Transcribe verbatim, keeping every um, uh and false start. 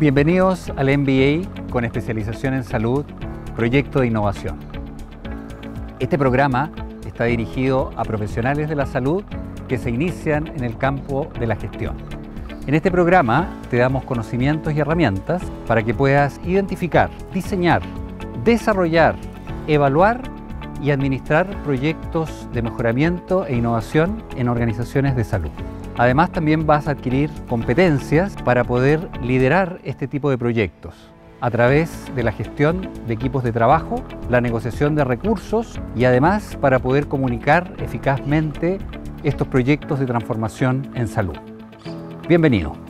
Bienvenidos al M B A con especialización en salud, proyecto de innovación. Este programa está dirigido a profesionales de la salud que se inician en el campo de la gestión. En este programa te damos conocimientos y herramientas para que puedas identificar, diseñar, desarrollar, evaluar y administrar proyectos de mejoramiento e innovación en organizaciones de salud. Además, también vas a adquirir competencias para poder liderar este tipo de proyectos a través de la gestión de equipos de trabajo, la negociación de recursos y además para poder comunicar eficazmente estos proyectos de transformación en salud. Bienvenido.